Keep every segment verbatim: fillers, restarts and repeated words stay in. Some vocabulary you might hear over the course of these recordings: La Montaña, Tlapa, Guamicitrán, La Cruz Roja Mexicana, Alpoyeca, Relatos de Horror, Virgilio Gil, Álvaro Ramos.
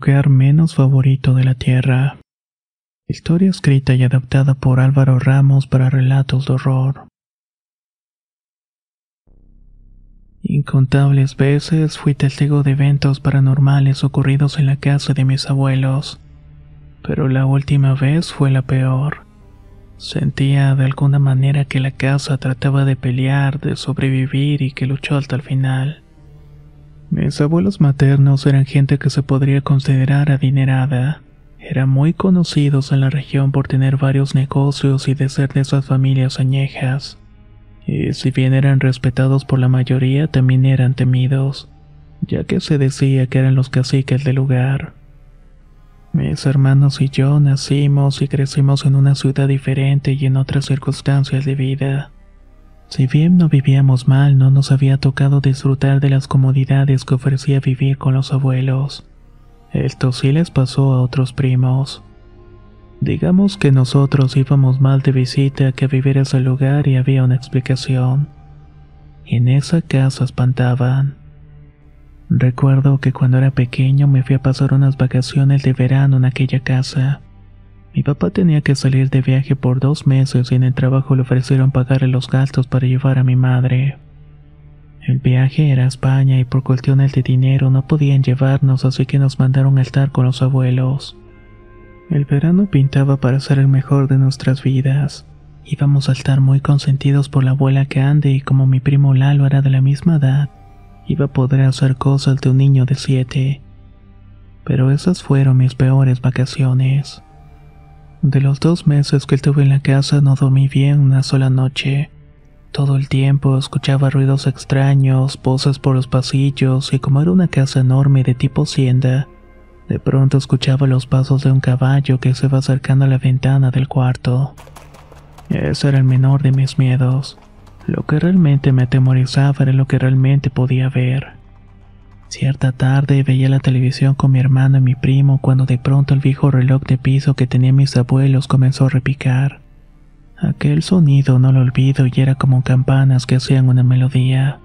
lugar menos favorito de la Tierra. Historia escrita y adaptada por Álvaro Ramos para Relatos de Horror. Incontables veces fui testigo de eventos paranormales ocurridos en la casa de mis abuelos, pero la última vez fue la peor. Sentía de alguna manera que la casa trataba de pelear, de sobrevivir y que luchó hasta el final. Mis abuelos maternos eran gente que se podría considerar adinerada. Eran muy conocidos en la región por tener varios negocios y de ser de esas familias añejas. Y si bien eran respetados por la mayoría, también eran temidos, ya que se decía que eran los caciques del lugar. Mis hermanos y yo nacimos y crecimos en una ciudad diferente y en otras circunstancias de vida. Si bien no vivíamos mal, no nos había tocado disfrutar de las comodidades que ofrecía vivir con los abuelos. Esto sí les pasó a otros primos. Digamos que nosotros íbamos mal de visita que a vivir a ese lugar y había una explicación. En esa casa espantaban. Recuerdo que cuando era pequeño me fui a pasar unas vacaciones de verano en aquella casa. Mi papá tenía que salir de viaje por dos meses y en el trabajo le ofrecieron pagarle los gastos para llevar a mi madre. El viaje era a España y por cuestiones de dinero no podían llevarnos, así que nos mandaron a estar con los abuelos. El verano pintaba para ser el mejor de nuestras vidas. Íbamos a estar muy consentidos por la abuela Cande y como mi primo Lalo era de la misma edad, iba a poder hacer cosas de un niño de siete. Pero esas fueron mis peores vacaciones. De los dos meses que estuve en la casa no dormí bien una sola noche. Todo el tiempo escuchaba ruidos extraños, voces por los pasillos y como era una casa enorme de tipo hacienda, de pronto escuchaba los pasos de un caballo que se va acercando a la ventana del cuarto. Ese era el menor de mis miedos. Lo que realmente me atemorizaba era lo que realmente podía ver. Cierta tarde veía la televisión con mi hermano y mi primo cuando de pronto el viejo reloj de piso que tenían mis abuelos comenzó a repicar. Aquel sonido no lo olvido y era como campanas que hacían una melodía.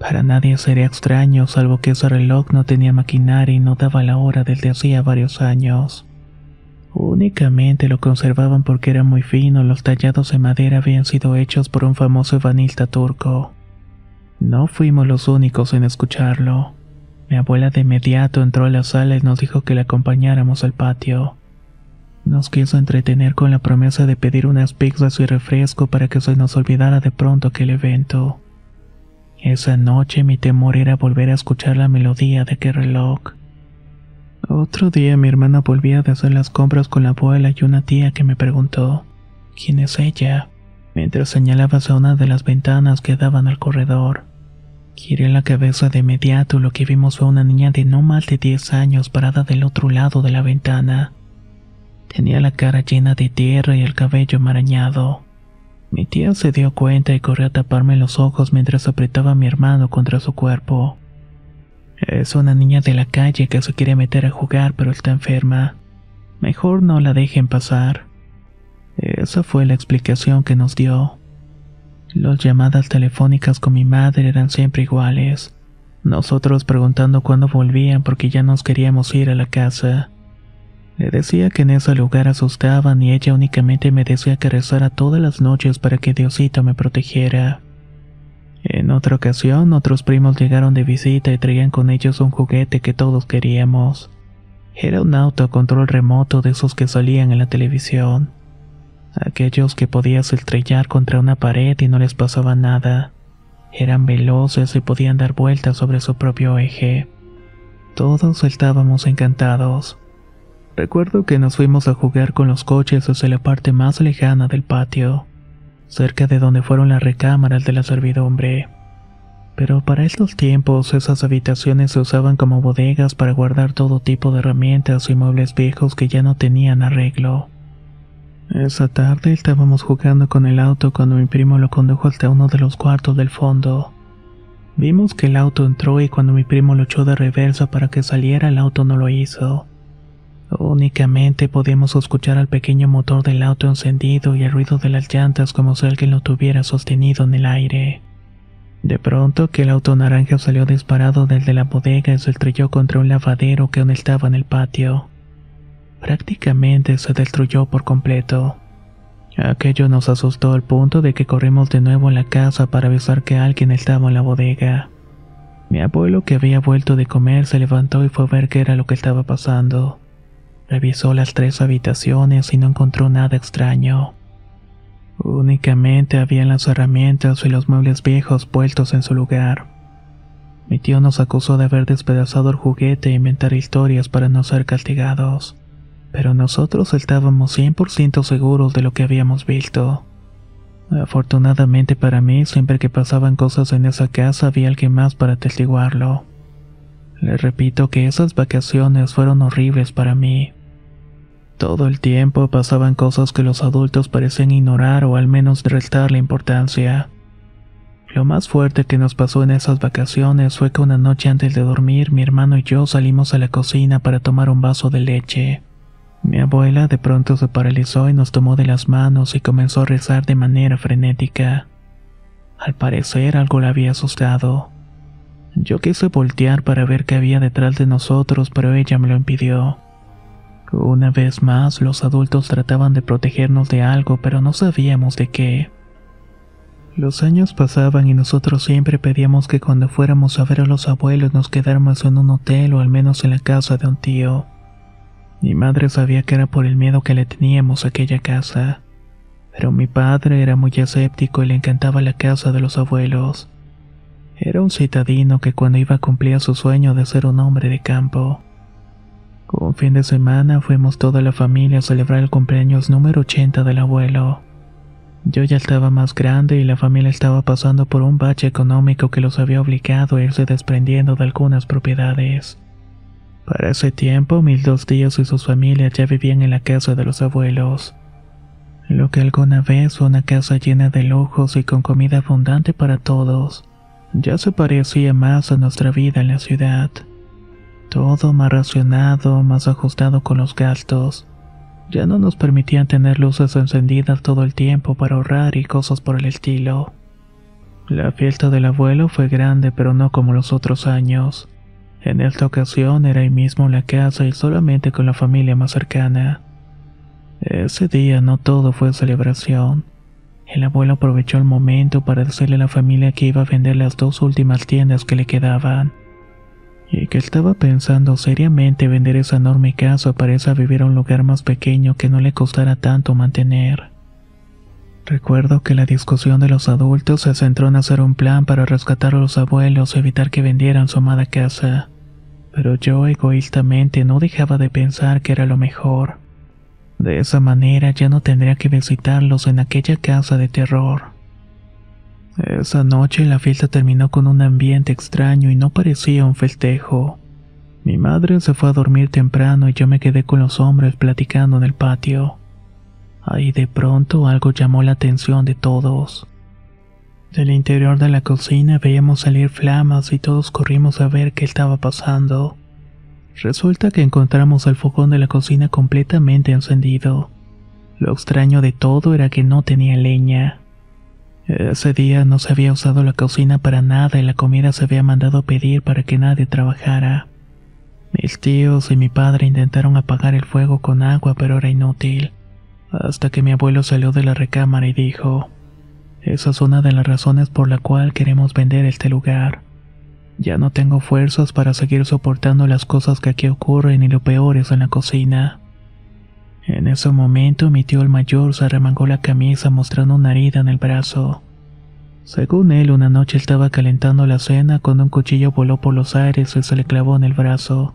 Para nadie sería extraño, salvo que ese reloj no tenía maquinaria y no daba la hora desde hacía varios años. Únicamente lo conservaban porque era muy fino, los tallados de madera habían sido hechos por un famoso ebanista turco. No fuimos los únicos en escucharlo. Mi abuela de inmediato entró a la sala y nos dijo que la acompañáramos al patio. Nos quiso entretener con la promesa de pedir unas pizzas y refresco para que se nos olvidara de pronto aquel evento. Esa noche mi temor era volver a escuchar la melodía de aquel reloj. Otro día mi hermana volvía de hacer las compras con la abuela y una tía que me preguntó, ¿quién es ella?, mientras señalabas a una de las ventanas que daban al corredor. Giré la cabeza de inmediato y lo que vimos fue una niña de no más de diez años parada del otro lado de la ventana. Tenía la cara llena de tierra y el cabello enmarañado. Mi tía se dio cuenta y corrió a taparme los ojos mientras apretaba a mi hermano contra su cuerpo. Es una niña de la calle que se quiere meter a jugar pero está enferma. Mejor no la dejen pasar. Esa fue la explicación que nos dio. Las llamadas telefónicas con mi madre eran siempre iguales. Nosotros preguntando cuándo volvían porque ya nos queríamos ir a la casa. Le decía que en ese lugar asustaban y ella únicamente me decía que rezara todas las noches para que Diosito me protegiera. En otra ocasión, otros primos llegaron de visita y traían con ellos un juguete que todos queríamos. Era un auto a control remoto de esos que salían en la televisión. Aquellos que podías estrellar contra una pared y no les pasaba nada. Eran veloces y podían dar vueltas sobre su propio eje. Todos estábamos encantados. Recuerdo que nos fuimos a jugar con los coches hacia la parte más lejana del patio, cerca de donde fueron las recámaras de la servidumbre. Pero para estos tiempos, esas habitaciones se usaban como bodegas para guardar todo tipo de herramientas y muebles viejos que ya no tenían arreglo. Esa tarde estábamos jugando con el auto cuando mi primo lo condujo hasta uno de los cuartos del fondo. Vimos que el auto entró y cuando mi primo lo echó de reversa para que saliera, el auto no lo hizo. Únicamente podíamos escuchar al pequeño motor del auto encendido y el ruido de las llantas como si alguien lo tuviera sostenido en el aire. De pronto, aquel auto naranja salió disparado del de la bodega y se estrelló contra un lavadero que aún estaba en el patio. Prácticamente se destruyó por completo. Aquello nos asustó al punto de que corrimos de nuevo a la casa para avisar que alguien estaba en la bodega. Mi abuelo, que había vuelto de comer, se levantó y fue a ver qué era lo que estaba pasando. Revisó las tres habitaciones y no encontró nada extraño. Únicamente habían las herramientas y los muebles viejos puestos en su lugar. Mi tío nos acusó de haber despedazado el juguete e inventar historias para no ser castigados, pero nosotros estábamos cien por ciento seguros de lo que habíamos visto. Afortunadamente para mí, siempre que pasaban cosas en esa casa había alguien más para atestiguarlo. Les repito que esas vacaciones fueron horribles para mí. Todo el tiempo pasaban cosas que los adultos parecían ignorar o al menos restarle importancia. Lo más fuerte que nos pasó en esas vacaciones fue que una noche antes de dormir, mi hermano y yo salimos a la cocina para tomar un vaso de leche. Mi abuela de pronto se paralizó y nos tomó de las manos y comenzó a rezar de manera frenética. Al parecer algo la había asustado. Yo quise voltear para ver qué había detrás de nosotros, pero ella me lo impidió. Una vez más, los adultos trataban de protegernos de algo, pero no sabíamos de qué. Los años pasaban y nosotros siempre pedíamos que cuando fuéramos a ver a los abuelos nos quedáramos en un hotel o al menos en la casa de un tío. Mi madre sabía que era por el miedo que le teníamos a aquella casa, pero mi padre era muy escéptico y le encantaba la casa de los abuelos. Era un citadino que cuando iba cumplía su sueño de ser un hombre de campo. Un fin de semana fuimos toda la familia a celebrar el cumpleaños número ochenta del abuelo. Yo ya estaba más grande y la familia estaba pasando por un bache económico que los había obligado a irse desprendiendo de algunas propiedades. Para ese tiempo, mis dos tíos y sus familias ya vivían en la casa de los abuelos. Lo que alguna vez fue una casa llena de lujos y con comida abundante para todos, ya se parecía más a nuestra vida en la ciudad. Todo más racionado, más ajustado con los gastos. Ya no nos permitían tener luces encendidas todo el tiempo para ahorrar y cosas por el estilo. La fiesta del abuelo fue grande, pero no como los otros años. En esta ocasión era ahí mismo la casa y solamente con la familia más cercana. Ese día no todo fue celebración. El abuelo aprovechó el momento para decirle a la familia que iba a vender las dos últimas tiendas que le quedaban, y que estaba pensando seriamente vender esa enorme casa para irse a vivir a un lugar más pequeño que no le costara tanto mantener. Recuerdo que la discusión de los adultos se centró en hacer un plan para rescatar a los abuelos y evitar que vendieran su amada casa. Pero yo egoístamente no dejaba de pensar que era lo mejor. De esa manera ya no tendría que visitarlos en aquella casa de terror. Esa noche la fiesta terminó con un ambiente extraño y no parecía un festejo. Mi madre se fue a dormir temprano y yo me quedé con los hombres platicando en el patio. Ahí de pronto algo llamó la atención de todos. Del interior de la cocina veíamos salir flamas y todos corrimos a ver qué estaba pasando. Resulta que encontramos el fogón de la cocina completamente encendido. Lo extraño de todo era que no tenía leña. Ese día no se había usado la cocina para nada y la comida se había mandado a pedir para que nadie trabajara. Mis tíos y mi padre intentaron apagar el fuego con agua, pero era inútil. Hasta que mi abuelo salió de la recámara y dijo: "Esa es una de las razones por la cual queremos vender este lugar. Ya no tengo fuerzas para seguir soportando las cosas que aquí ocurren y lo peor es en la cocina". En ese momento mi tío el mayor se arremangó la camisa mostrando una herida en el brazo. Según él, una noche estaba calentando la cena cuando un cuchillo voló por los aires y se le clavó en el brazo.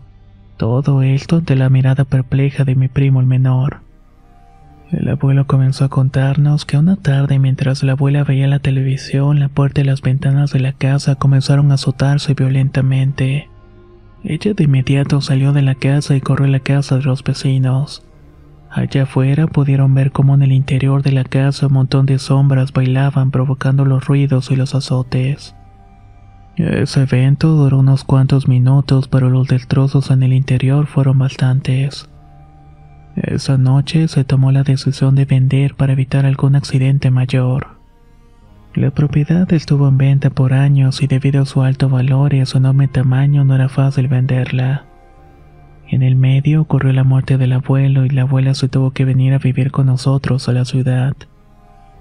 Todo esto ante la mirada perpleja de mi primo el menor. El abuelo comenzó a contarnos que una tarde, mientras la abuela veía la televisión, la puerta y las ventanas de la casa comenzaron a azotarse violentamente. Ella de inmediato salió de la casa y corrió a la casa de los vecinos. Allá afuera pudieron ver cómo en el interior de la casa un montón de sombras bailaban provocando los ruidos y los azotes. Ese evento duró unos cuantos minutos, pero los destrozos en el interior fueron bastantes. Esa noche se tomó la decisión de vender para evitar algún accidente mayor. La propiedad estuvo en venta por años y debido a su alto valor y a su enorme tamaño no era fácil venderla. En el medio ocurrió la muerte del abuelo y la abuela se tuvo que venir a vivir con nosotros a la ciudad.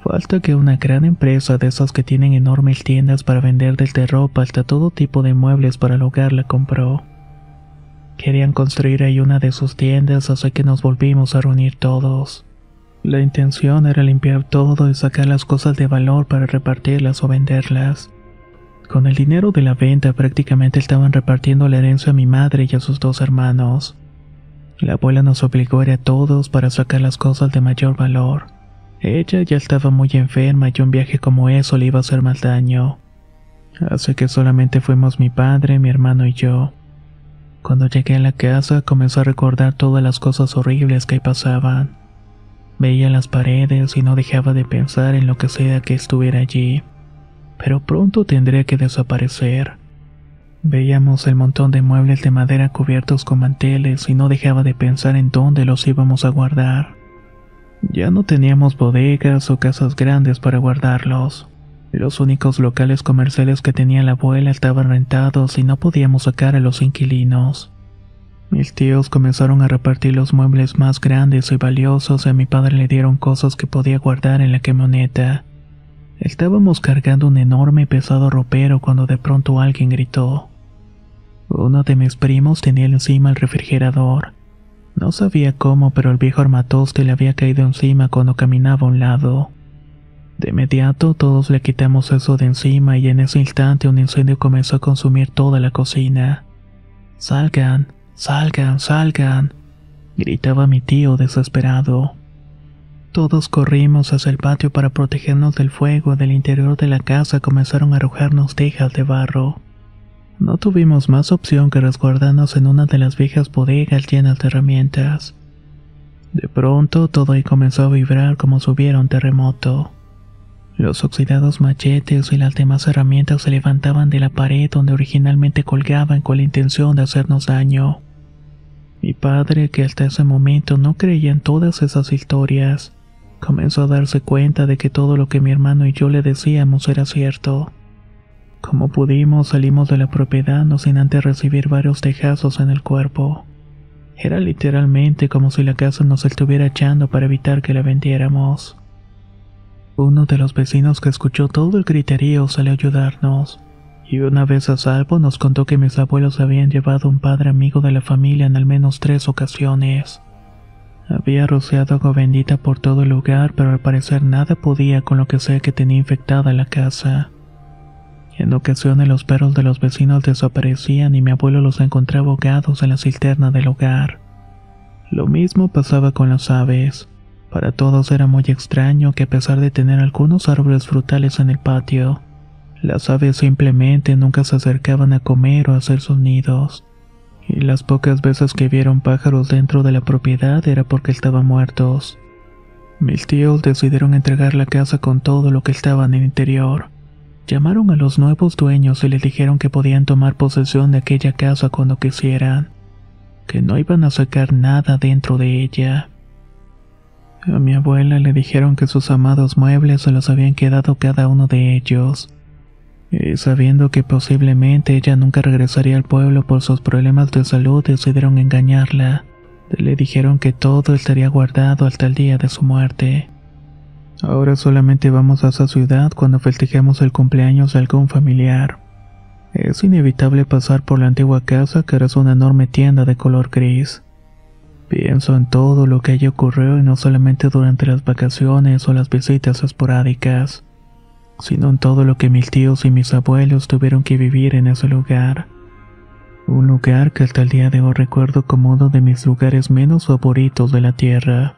Falta que una gran empresa de esas que tienen enormes tiendas para vender desde ropa hasta todo tipo de muebles para el hogar la compró. Querían construir ahí una de sus tiendas, así que nos volvimos a reunir todos. La intención era limpiar todo y sacar las cosas de valor para repartirlas o venderlas. Con el dinero de la venta prácticamente estaban repartiendo la herencia a mi madre y a sus dos hermanos. La abuela nos obligó a ir a todos para sacar las cosas de mayor valor. Ella ya estaba muy enferma y un viaje como eso le iba a hacer más daño. Así que solamente fuimos mi padre, mi hermano y yo. Cuando llegué a la casa comenzó a recordar todas las cosas horribles que pasaban. Veía las paredes y no dejaba de pensar en lo que sea que estuviera allí, pero pronto tendría que desaparecer. Veíamos el montón de muebles de madera cubiertos con manteles y no dejaba de pensar en dónde los íbamos a guardar. Ya no teníamos bodegas o casas grandes para guardarlos. Los únicos locales comerciales que tenía la abuela estaban rentados y no podíamos sacar a los inquilinos. Mis tíos comenzaron a repartir los muebles más grandes y valiosos y a mi padre le dieron cosas que podía guardar en la camioneta. Estábamos cargando un enorme y pesado ropero cuando de pronto alguien gritó. Uno de mis primos tenía encima el refrigerador. No sabía cómo, pero el viejo armatoste le había caído encima cuando caminaba a un lado. De inmediato todos le quitamos eso de encima y en ese instante un incendio comenzó a consumir toda la cocina. Salgan. «¡Salgan, salgan!», gritaba mi tío desesperado. Todos corrimos hacia el patio para protegernos del fuego y del interior de la casa comenzaron a arrojarnos tejas de barro. No tuvimos más opción que resguardarnos en una de las viejas bodegas llenas de herramientas. De pronto todo ahí comenzó a vibrar como si hubiera un terremoto. Los oxidados machetes y las demás herramientas se levantaban de la pared donde originalmente colgaban con la intención de hacernos daño. Mi padre, que hasta ese momento no creía en todas esas historias, comenzó a darse cuenta de que todo lo que mi hermano y yo le decíamos era cierto. Como pudimos, salimos de la propiedad no sin antes recibir varios tejazos en el cuerpo. Era literalmente como si la casa nos estuviera echando para evitar que la vendiéramos. Uno de los vecinos que escuchó todo el griterío salió a ayudarnos, y una vez a salvo nos contó que mis abuelos habían llevado a un padre amigo de la familia en al menos tres ocasiones. Había rociado agua bendita por todo el lugar, pero al parecer nada podía con lo que sea que tenía infectada la casa. En ocasiones los perros de los vecinos desaparecían y mi abuelo los encontraba ahogados en la cisterna del hogar. Lo mismo pasaba con las aves. Para todos era muy extraño que a pesar de tener algunos árboles frutales en el patio, las aves simplemente nunca se acercaban a comer o a hacer sus nidos, y las pocas veces que vieron pájaros dentro de la propiedad era porque estaban muertos. Mis tíos decidieron entregar la casa con todo lo que estaba en el interior. Llamaron a los nuevos dueños y les dijeron que podían tomar posesión de aquella casa cuando quisieran, que no iban a sacar nada dentro de ella. A mi abuela le dijeron que sus amados muebles se los habían quedado cada uno de ellos, y sabiendo que posiblemente ella nunca regresaría al pueblo por sus problemas de salud, decidieron engañarla. Le dijeron que todo estaría guardado hasta el día de su muerte. Ahora solamente vamos a esa ciudad cuando festejemos el cumpleaños de algún familiar. Es inevitable pasar por la antigua casa, que era una enorme tienda de color gris. Pienso en todo lo que allí ocurrió y no solamente durante las vacaciones o las visitas esporádicas, sino en todo lo que mis tíos y mis abuelos tuvieron que vivir en ese lugar. Un lugar que hasta el día de hoy recuerdo como uno de mis lugares menos favoritos de la tierra.